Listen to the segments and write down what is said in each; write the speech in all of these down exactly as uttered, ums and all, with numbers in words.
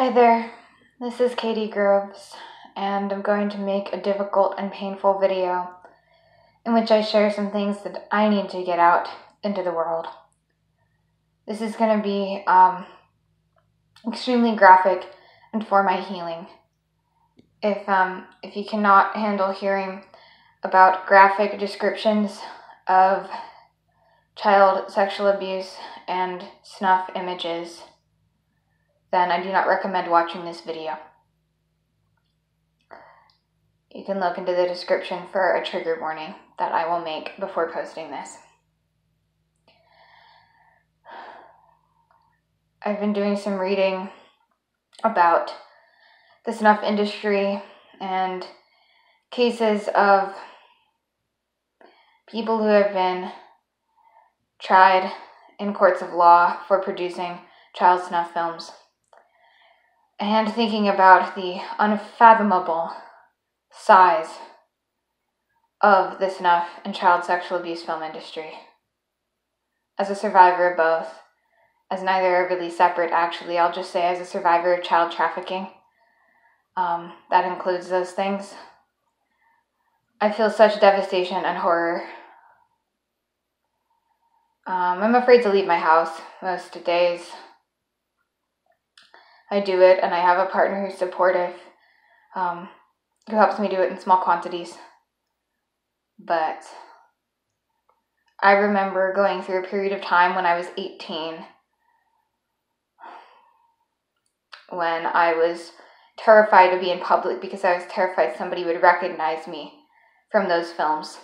Hi there, this is Katie Groves, and I'm going to make a difficult and painful video in which I share some things that I need to get out into the world. This is going to be um, extremely graphic and for my healing. If, um, if you cannot handle hearing about graphic descriptions of child sexual abuse and snuff images, then I do not recommend watching this video. You can look into the description for a trigger warning that I will make before posting this. I've been doing some reading about the snuff industry and cases of people who have been tried in courts of law for producing child snuff films, and thinking about the unfathomable size of the snuff and child sexual abuse film industry. As a survivor of both, as neither are really separate actually, I'll just say as a survivor of child trafficking, um, that includes those things, I feel such devastation and horror. Um, I'm afraid to leave my house most days. I do it, and I have a partner who's supportive, um, who helps me do it in small quantities. But I remember going through a period of time when I was eighteen, when I was terrified to be in public because I was terrified somebody would recognize me from those films.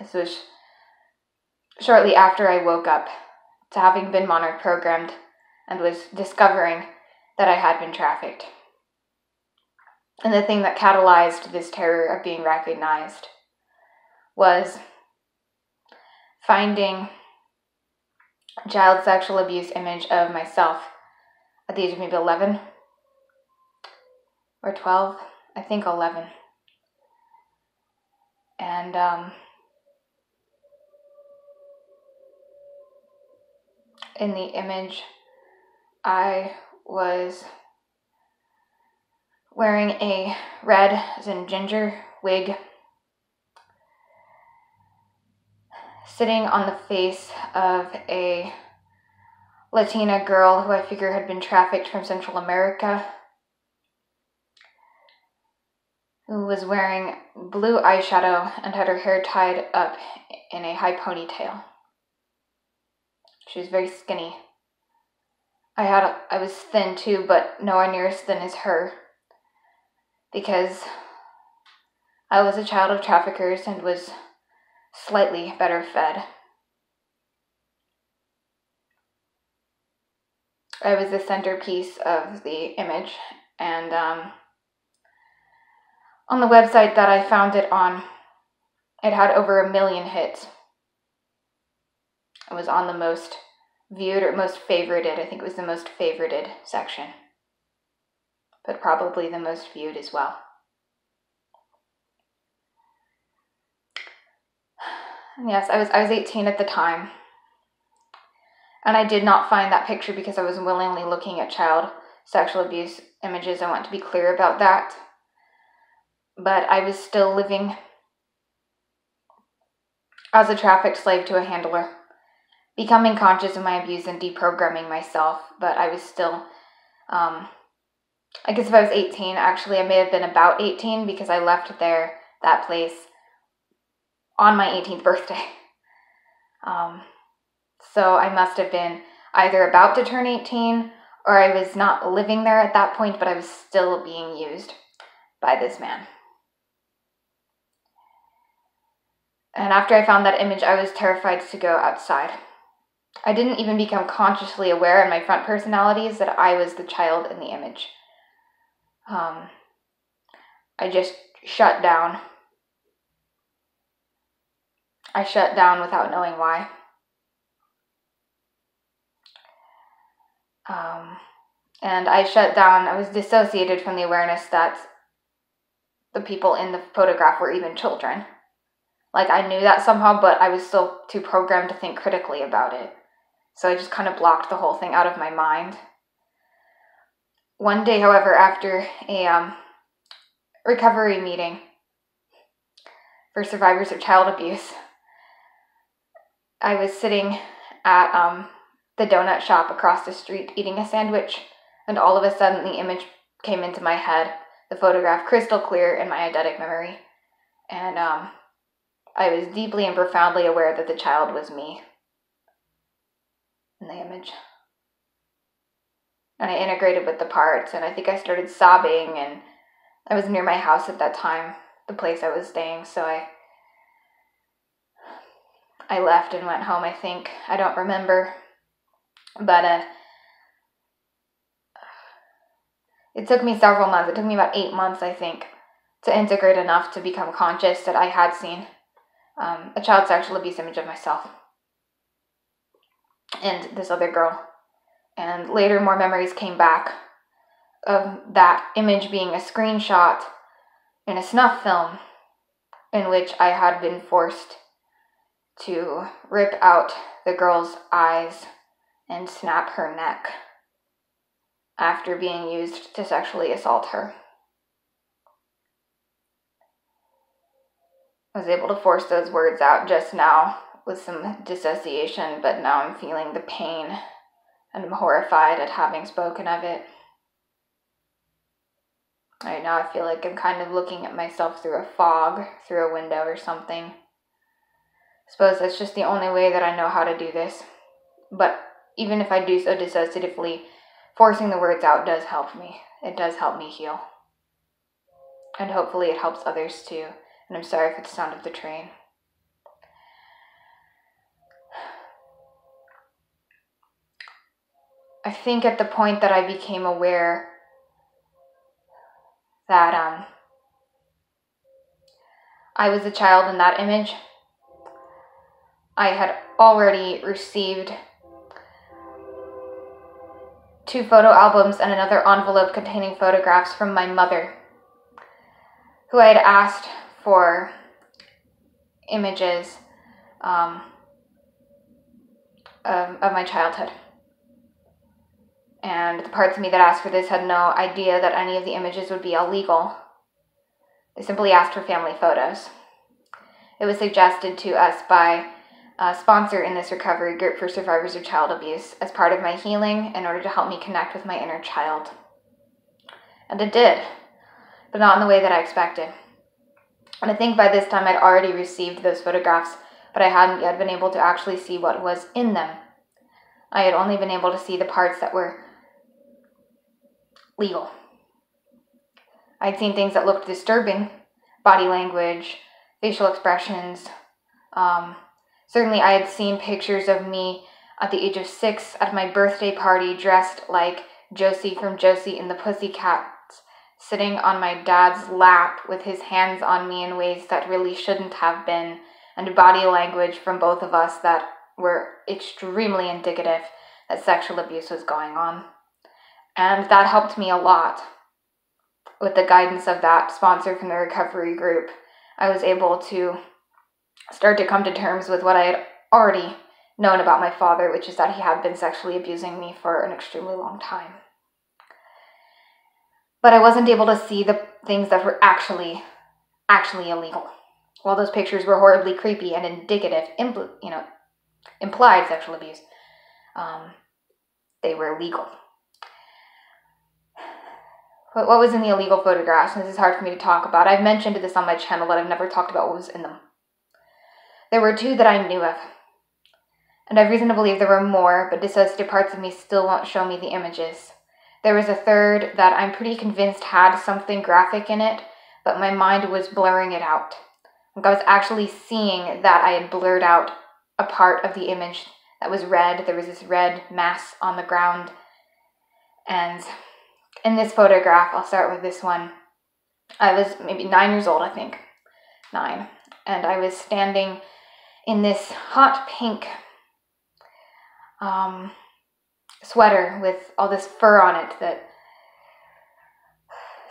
This was shortly after I woke up to having been monitored, programmed, and was discovering that I had been trafficked. And the thing that catalyzed this terror of being recognized was finding child sexual abuse image of myself at the age of maybe eleven or twelve, I think eleven. And um, in the image, I was wearing a red, as in ginger, wig, sitting on the face of a Latina girl who I figure had been trafficked from Central America, who was wearing blue eyeshadow and had her hair tied up in a high ponytail. She was very skinny. I had a, I was thin too, but nowhere near as thin as her, because I was a child of traffickers and was slightly better fed. I was the centerpiece of the image, and um, on the website that I found it on, it had over a million hits. It was on the most viewed or most favorited, I think it was the most favorited section, but probably the most viewed as well. And yes, I was I was eighteen at the time, and I did not find that picture because I was willingly looking at child sexual abuse images. I want to be clear about that, but I was still living as a trafficked slave to a handler, becoming conscious of my abuse and deprogramming myself. But I was still, um, I guess if I was eighteen, actually I may have been about eighteen, because I left there, that place, on my eighteenth birthday. Um, so I must have been either about to turn eighteen, or I was not living there at that point, but I was still being used by this man. And after I found that image, I was terrified to go outside. I didn't even become consciously aware in my front personalities that I was the child in the image. Um, I just shut down. I shut down without knowing why. Um, and I shut down, I was dissociated from the awareness that the people in the photograph were even children. Like, I knew that somehow, but I was still too programmed to think critically about it. So I just kind of blocked the whole thing out of my mind. One day, however, after a um, recovery meeting for survivors of child abuse, I was sitting at um, the donut shop across the street eating a sandwich, and all of a sudden the image came into my head, the photograph crystal clear in my eidetic memory, and um, I was deeply and profoundly aware that the child was me in the image. And I integrated with the parts, and I think I started sobbing, and I was near my house at that time, the place I was staying, so I I left and went home, I think. I don't remember, but uh, it took me several months. It took me about eight months, I think, to integrate enough to become conscious that I had seen um, a child sexual abuse image of myself and this other girl. And later, more memories came back of that image being a screenshot in a snuff film in which I had been forced to rip out the girl's eyes and snap her neck after being used to sexually assault her. I was able to force those words out just now with some dissociation, but now I'm feeling the pain, and I'm horrified at having spoken of it. Right now I feel like I'm kind of looking at myself through a fog, through a window or something. I suppose that's just the only way that I know how to do this. But even if I do so dissociatively, forcing the words out does help me. It does help me heal. And hopefully it helps others too. And I'm sorry for the sound of the train. I think at the point that I became aware that um, I was a child in that image, I had already received two photo albums and another envelope containing photographs from my mother, who I had asked for images um, of, of my childhood. And the parts of me that asked for this had no idea that any of the images would be illegal. They simply asked for family photos. It was suggested to us by a sponsor in this recovery group for survivors of child abuse as part of my healing in order to help me connect with my inner child. And it did, but not in the way that I expected. And I think by this time I'd already received those photographs, but I hadn't yet been able to actually see what was in them. I had only been able to see the parts that were legal. I'd seen things that looked disturbing, body language, facial expressions. Um, certainly I had seen pictures of me at the age of six at my birthday party dressed like Josie from Josie and the Pussycats, sitting on my dad's lap with his hands on me in ways that really shouldn't have been, and body language from both of us that were extremely indicative that sexual abuse was going on. And that helped me a lot. With the guidance of that sponsor from the recovery group, I was able to start to come to terms with what I had already known about my father, which is that he had been sexually abusing me for an extremely long time. But I wasn't able to see the things that were actually, actually illegal. While those pictures were horribly creepy and indicative, impl you know, implied sexual abuse, um, they were legal. But what was in the illegal photographs, and this is hard for me to talk about, I've mentioned this on my channel, but I've never talked about what was in them. There were two that I knew of, and I have reason to believe there were more, but dissociative parts of me still won't show me the images. There was a third that I'm pretty convinced had something graphic in it, but my mind was blurring it out. Like I was actually seeing that I had blurred out a part of the image that was red. There was this red mass on the ground, and in this photograph, I'll start with this one, I was maybe nine years old, I think, nine, and I was standing in this hot pink um, sweater with all this fur on it that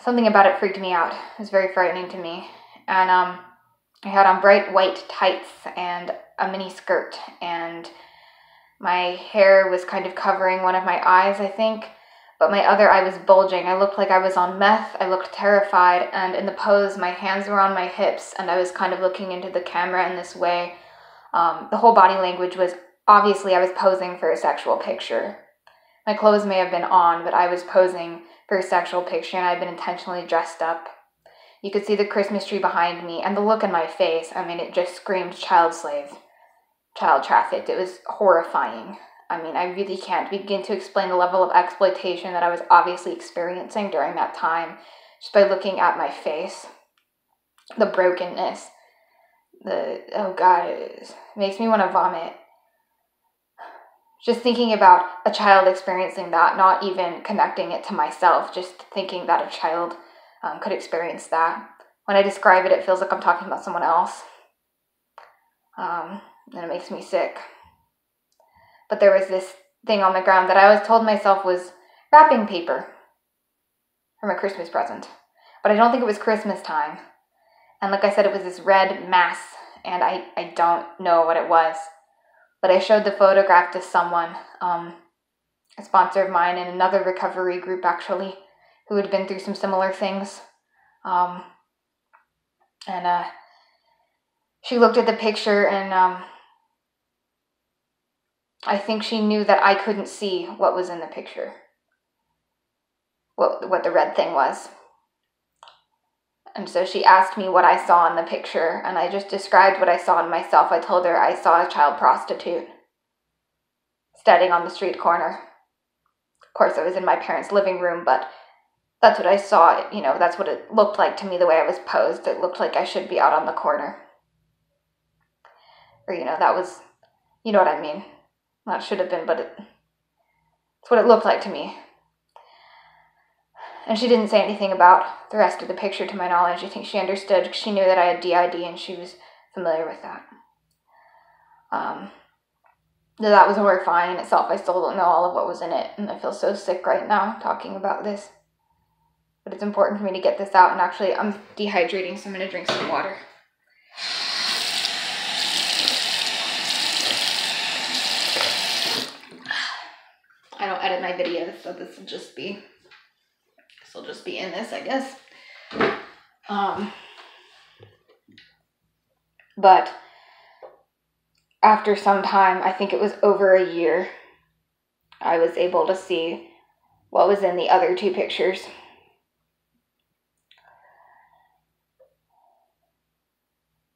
something about it freaked me out. It was very frightening to me, and um, I had on bright white tights and a mini skirt, and my hair was kind of covering one of my eyes, I think. but my other eye was bulging. I looked like I was on meth. I looked terrified, and in the pose, my hands were on my hips, and I was kind of looking into the camera in this way. Um, the whole body language was obviously I was posing for a sexual picture. My clothes may have been on, but I was posing for a sexual picture, and I had been intentionally dressed up. You could see the Christmas tree behind me, and the look in my face, I mean, it just screamed child slave, child trafficked. It was horrifying. I mean, I really can't begin to explain the level of exploitation that I was obviously experiencing during that time, just by looking at my face. The brokenness, the, oh God, it makes me want to vomit. Just thinking about a child experiencing that, not even connecting it to myself, just thinking that a child um, could experience that. When I describe it, it feels like I'm talking about someone else. Um, and it makes me sick. But there was this thing on the ground that I always told myself was wrapping paper from a Christmas present. But I don't think it was Christmas time. And like I said, it was this red mass, and I, I don't know what it was. But I showed the photograph to someone, um, a sponsor of mine and another recovery group, actually, who had been through some similar things. Um, and uh, she looked at the picture, and um, I think she knew that I couldn't see what was in the picture, what, what the red thing was. And so she asked me what I saw in the picture, and I just described what I saw in myself. I told her I saw a child prostitute standing on the street corner. Of course, I was in my parents' living room, but that's what I saw. You know, that's what it looked like to me, the way I was posed. It looked like I should be out on the corner. Or, you know, that was, you know what I mean. Not should have been, but it, it's what it looked like to me. And she didn't say anything about the rest of the picture, to my knowledge. I think she understood. She knew that I had D I D, and she was familiar with that. Um, that was horrifying in itself. I still don't know all of what was in it, and I feel so sick right now talking about this. But it's important for me to get this out, and actually I'm dehydrating, so I'm going to drink some water. I don't edit my videos, so this will just be... I'll just be in this, I guess. Um, but after some time, I think it was over a year, I was able to see what was in the other two pictures.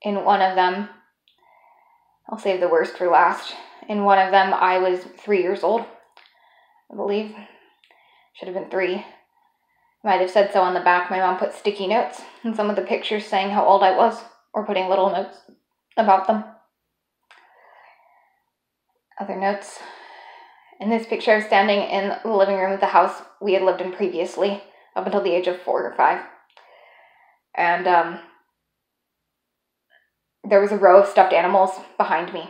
In one of them, I'll save the worst for last. In one of them, I was three years old, I believe. Should have been three. Might have said so on the back. My mom put sticky notes in some of the pictures saying how old I was, or putting little notes about them. Other notes. In this picture, I was standing in the living room of the house we had lived in previously, up until the age of four or five. And um, there was a row of stuffed animals behind me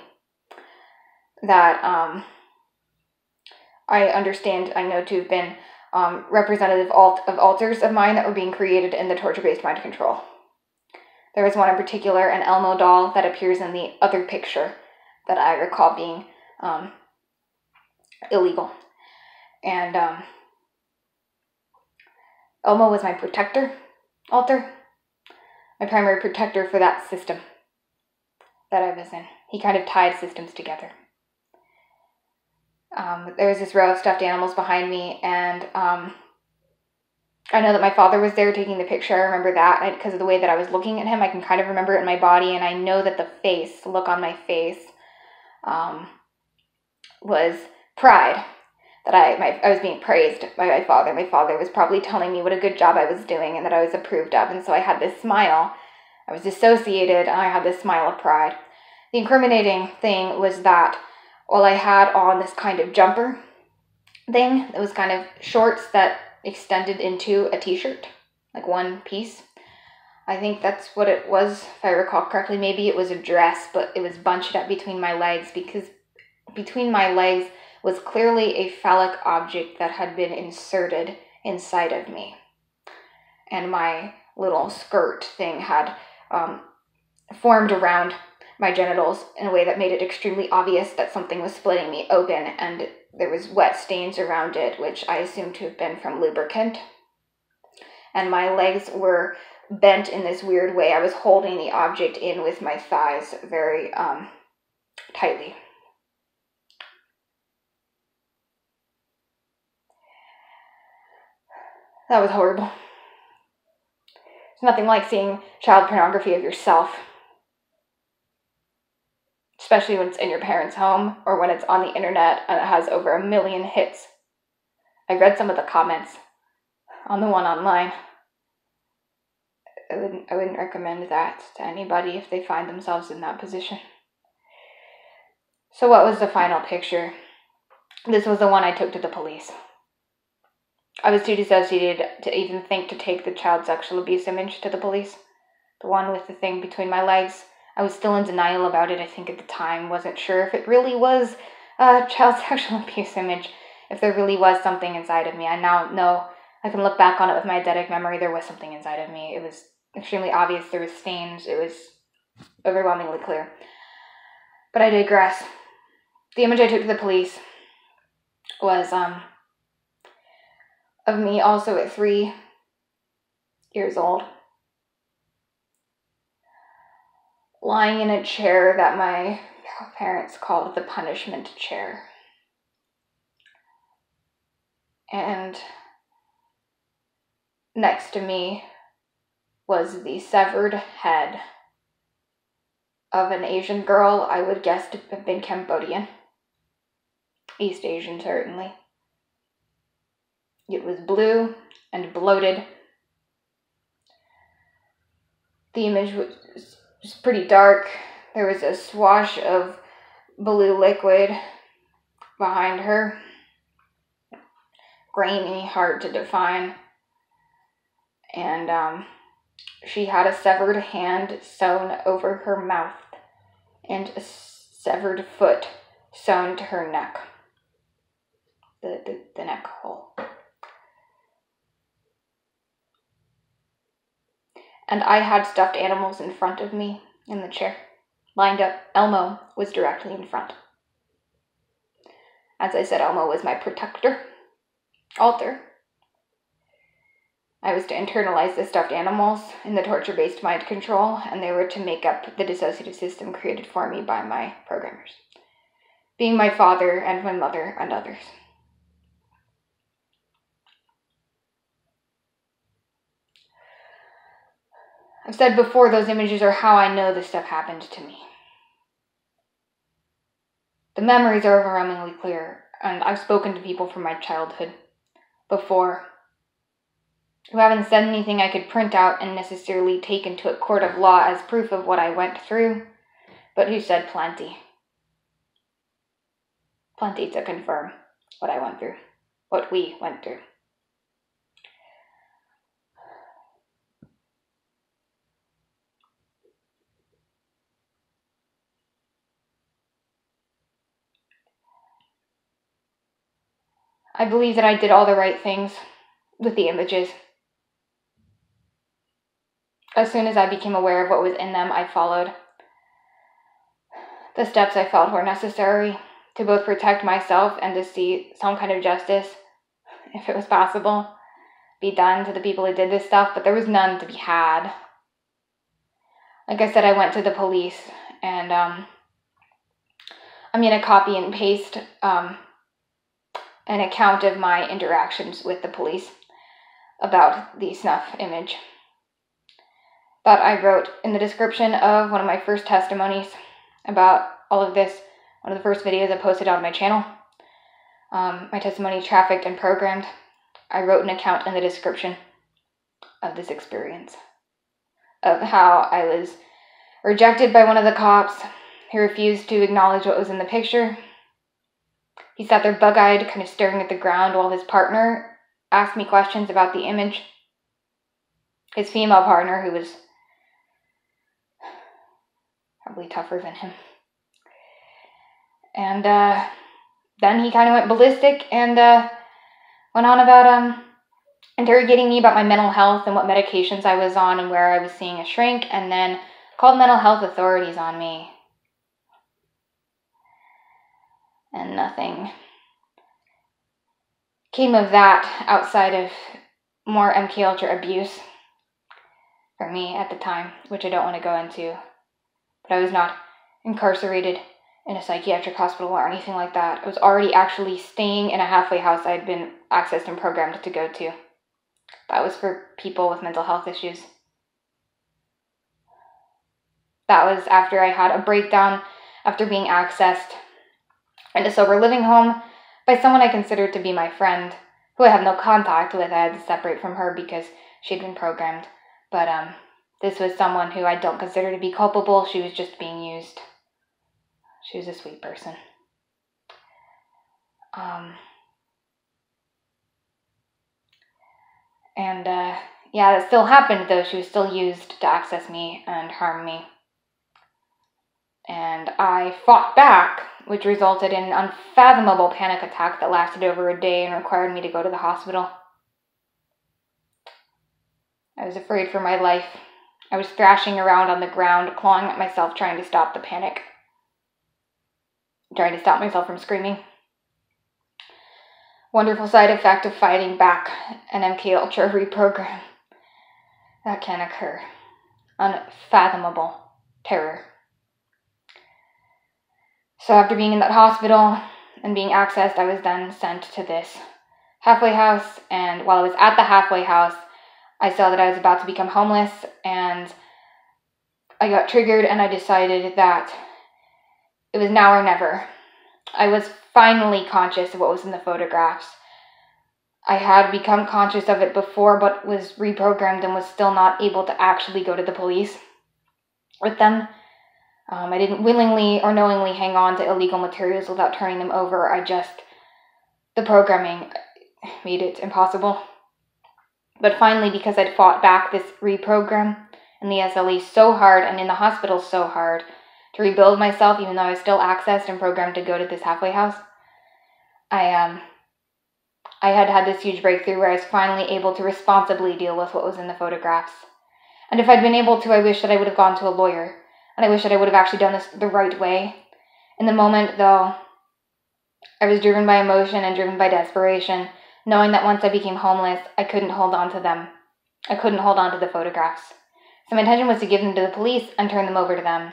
that um, I understand, I know to have been Um, representative alt of alters of mine that were being created in the torture-based mind control. There was one in particular, an Elmo doll, that appears in the other picture that I recall being um, illegal. And um, Elmo was my protector alter, my primary protector for that system that I was in. He kind of tied systems together. Um, there was this row of stuffed animals behind me, and um, I know that my father was there taking the picture. I remember that because of the way that I was looking at him. I can kind of remember it in my body, and I know that the face, the look on my face, um, was pride, that I, my, I was being praised by my father. My father was probably telling me what a good job I was doing and that I was approved of, and so I had this smile. I was dissociated, and I had this smile of pride. The incriminating thing was that while I had on this kind of jumper thing, it was kind of shorts that extended into a t-shirt, like one piece. I think that's what it was, if I recall correctly. Maybe it was a dress, but it was bunched up between my legs, because between my legs was clearly a phallic object that had been inserted inside of me. And my little skirt thing had um, formed around my genitals in a way that made it extremely obvious that something was splitting me open, and there was wet stains around it, which I assumed to have been from lubricant. And my legs were bent in this weird way. I was holding the object in with my thighs very um, tightly. That was horrible. It's nothing like seeing child pornography of yourself, especially when it's in your parents' home or when it's on the internet and it has over a million hits. I read some of the comments on the one online. I wouldn't, I wouldn't recommend that to anybody if they find themselves in that position. So what was the final picture? This was the one I took to the police. I was too dissociated to even think to take the child sexual abuse image to the police. The one with the thing between my legs. I was still in denial about it, I think, at the time. Wasn't sure if it really was a child sexual abuse image, if there really was something inside of me. I now know, I can look back on it with my eidetic memory, there was something inside of me. It was extremely obvious, there was stains, it was overwhelmingly clear. But I digress. The image I took to the police was, um, of me also at three years old, lying in a chair that my parents called the punishment chair. And next to me was the severed head of an Asian girl, I would guess to have been Cambodian, East Asian certainly. It was blue and bloated. The image was pretty dark. There was a swash of blue liquid behind her. Grainy, hard to define. And um, she had a severed hand sewn over her mouth and a severed foot sewn to her neck. The, the, the neck hole. And I had stuffed animals in front of me in the chair, lined up. Elmo was directly in front. As I said, Elmo was my protector, altar. I was to internalize the stuffed animals in the torture-based mind control, and they were to make up the dissociative system created for me by my programmers, being my father and my mother and others. I've said before, those images are how I know this stuff happened to me. The memories are overwhelmingly clear, and I've spoken to people from my childhood before who haven't said anything I could print out and necessarily take into a court of law as proof of what I went through, but who said plenty. Plenty to confirm what I went through, what we went through. I believe that I did all the right things with the images. As soon as I became aware of what was in them, I followed the steps I felt were necessary to both protect myself and to see some kind of justice, if it was possible, be done to the people who did this stuff, but there was none to be had. Like I said, I went to the police and um, I'm going to copy and paste um, an account of my interactions with the police about the snuff image. But I wrote in the description of one of my first testimonies about all of this, one of the first videos I posted on my channel, um, my testimony trafficked and programmed, I wrote an account in the description of this experience, of how I was rejected by one of the cops who refused to acknowledge what was in the picture. He sat there bug-eyed, kind of staring at the ground while his partner asked me questions about the image. His female partner, who was probably tougher than him. And uh, then he kind of went ballistic and uh, went on about um, interrogating me about my mental health and what medications I was on and where I was seeing a shrink, and then called mental health authorities on me. And nothing came of that outside of more MKUltra abuse for me at the time, which I don't want to go into. But I was not incarcerated in a psychiatric hospital or anything like that. I was already actually staying in a halfway house I had been accessed and programmed to go to. That was for people with mental health issues. That was after I had a breakdown after being accessed in a sober living home by someone I considered to be my friend, who I have no contact with. I had to separate from her because she'd been programmed. But um, this was someone who I don't consider to be culpable. She was just being used. She was a sweet person. Um, and uh, yeah, that still happened though. She was still used to access me and harm me. And I fought back, which resulted in an unfathomable panic attack that lasted over a day and required me to go to the hospital. I was afraid for my life. I was thrashing around on the ground, clawing at myself, trying to stop the panic. Trying to stop myself from screaming. Wonderful side effect of fighting back an MKUltra reprogram. That can occur. Unfathomable terror. So after being in that hospital and being accessed, I was then sent to this halfway house. And while I was at the halfway house, I saw that I was about to become homeless, and I got triggered, and I decided that it was now or never. I was finally conscious of what was in the photographs. I had become conscious of it before, but was reprogrammed and was still not able to actually go to the police with them. Um, I didn't willingly or knowingly hang on to illegal materials without turning them over. I just, the programming made it impossible. But finally, because I'd fought back this reprogram and the S L E so hard and in the hospital so hard to rebuild myself, even though I was still accessed and programmed to go to this halfway house, I um, I had had this huge breakthrough where I was finally able to responsibly deal with what was in the photographs. And if I'd been able to, I wish that I would have gone to a lawyer. And I wish that I would have actually done this the right way. In the moment, though, I was driven by emotion and driven by desperation, knowing that once I became homeless, I couldn't hold on to them. I couldn't hold on to the photographs. So my intention was to give them to the police and turn them over to them.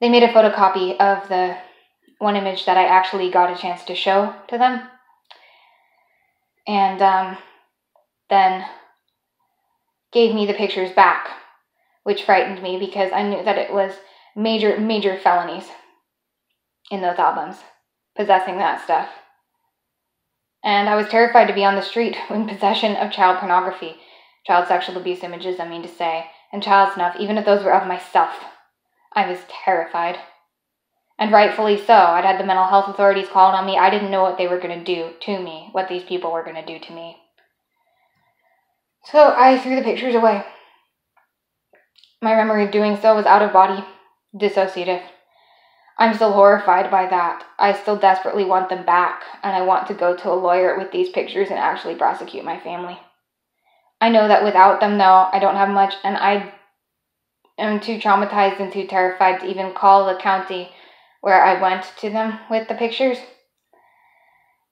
They made a photocopy of the one image that I actually got a chance to show to them. And um, then gave me the pictures back, which frightened me because I knew that it was major, major felonies in those albums, possessing that stuff. And I was terrified to be on the street in possession of child pornography, child sexual abuse images, I mean to say, and child snuff, even if those were of myself. I was terrified. And rightfully so. I'd had the mental health authorities calling on me. I didn't know what they were going to do to me, what these people were going to do to me. So I threw the pictures away. My memory of doing so was out of body, dissociative. I'm still horrified by that. I still desperately want them back, and I want to go to a lawyer with these pictures and actually prosecute my family. I know that without them, though, I don't have much, and I am too traumatized and too terrified to even call the county where I went to them with the pictures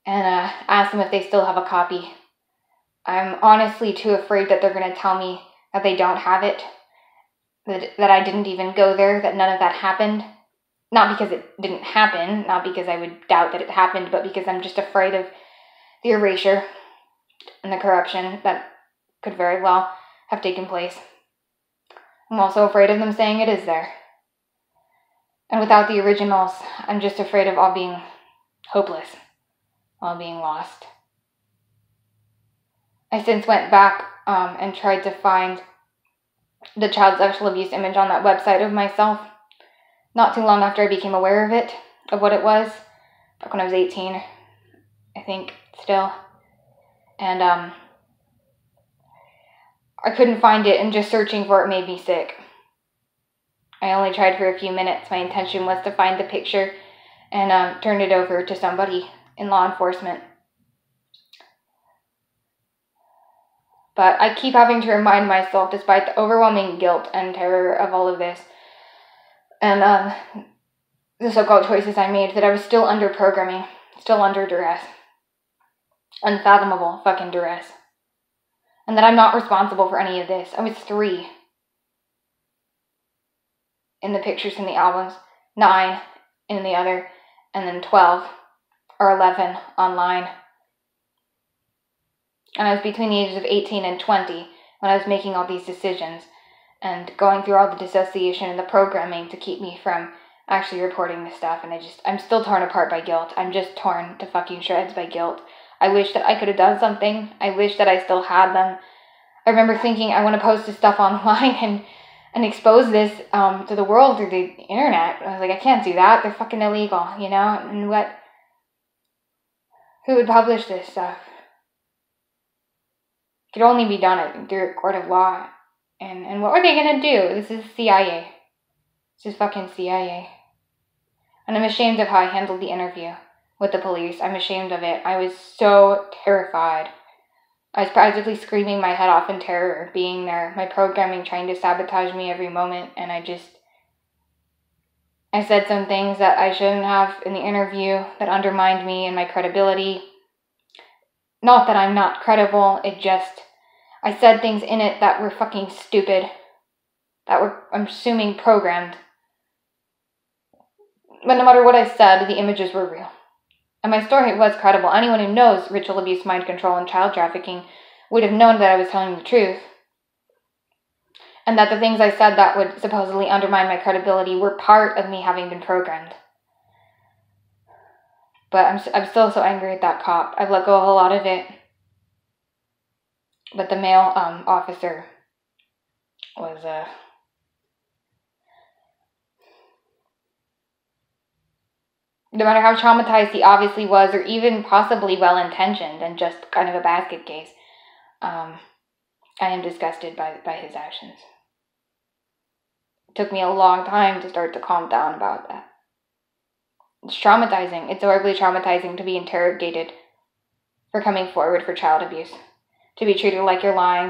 and uh, ask them if they still have a copy. I'm honestly too afraid that they're going to tell me that they don't have it, that, that I didn't even go there, that none of that happened. Not because it didn't happen, not because I would doubt that it happened, but because I'm just afraid of the erasure and the corruption that could very well have taken place. I'm also afraid of them saying it is there. And without the originals, I'm just afraid of all being hopeless, all being lost. I since went back um, and tried to find the child sexual abuse image on that website of myself. Not too long after I became aware of it, of what it was, back when I was eighteen, I think, still. And um, I couldn't find it, and just searching for it made me sick. I only tried for a few minutes. My intention was to find the picture and um, turn it over to somebody in law enforcement. But I keep having to remind myself, despite the overwhelming guilt and terror of all of this, and um, the so-called choices I made, that I was still under programming, still under duress. unfathomable fucking duress. And that I'm not responsible for any of this. I was three. In the pictures in the albums, nine in the other, and then twelve or eleven online. And I was between the ages of eighteen and twenty when I was making all these decisions and going through all the dissociation and the programming to keep me from actually reporting this stuff. And I just, I'm still torn apart by guilt. I'm just torn to fucking shreds by guilt. I wish that I could have done something. I wish that I still had them. I remember thinking, I want to post this stuff online and, and expose this um, to the world through the internet. I was like, I can't do that. They're fucking illegal, you know? And what? Who would publish this stuff? It could only be done through a court of law. And, and what were they going to do? This is C I A. This is fucking C I A. And I'm ashamed of how I handled the interview with the police. I'm ashamed of it. I was so terrified. I was practically screaming my head off in terror, being there, my programming trying to sabotage me every moment. And I just, I said some things that I shouldn't have in the interview that undermined me and my credibility. Not that I'm not credible, it just, I said things in it that were fucking stupid, that were, I'm assuming, programmed. But no matter what I said, the images were real. And my story was credible. Anyone who knows ritual abuse, mind control, and child trafficking would have known that I was telling the truth. And that the things I said that would supposedly undermine my credibility were part of me having been programmed. But I'm, I'm still so angry at that cop. I've let go of a lot of it. But the male um, officer was... Uh, no matter how traumatized he obviously was, or even possibly well-intentioned and just kind of a basket case, um, I am disgusted by, by his actions. It took me a long time to start to calm down about that. It's traumatizing. It's horribly traumatizing to be interrogated for coming forward for child abuse, to be treated like you're lying.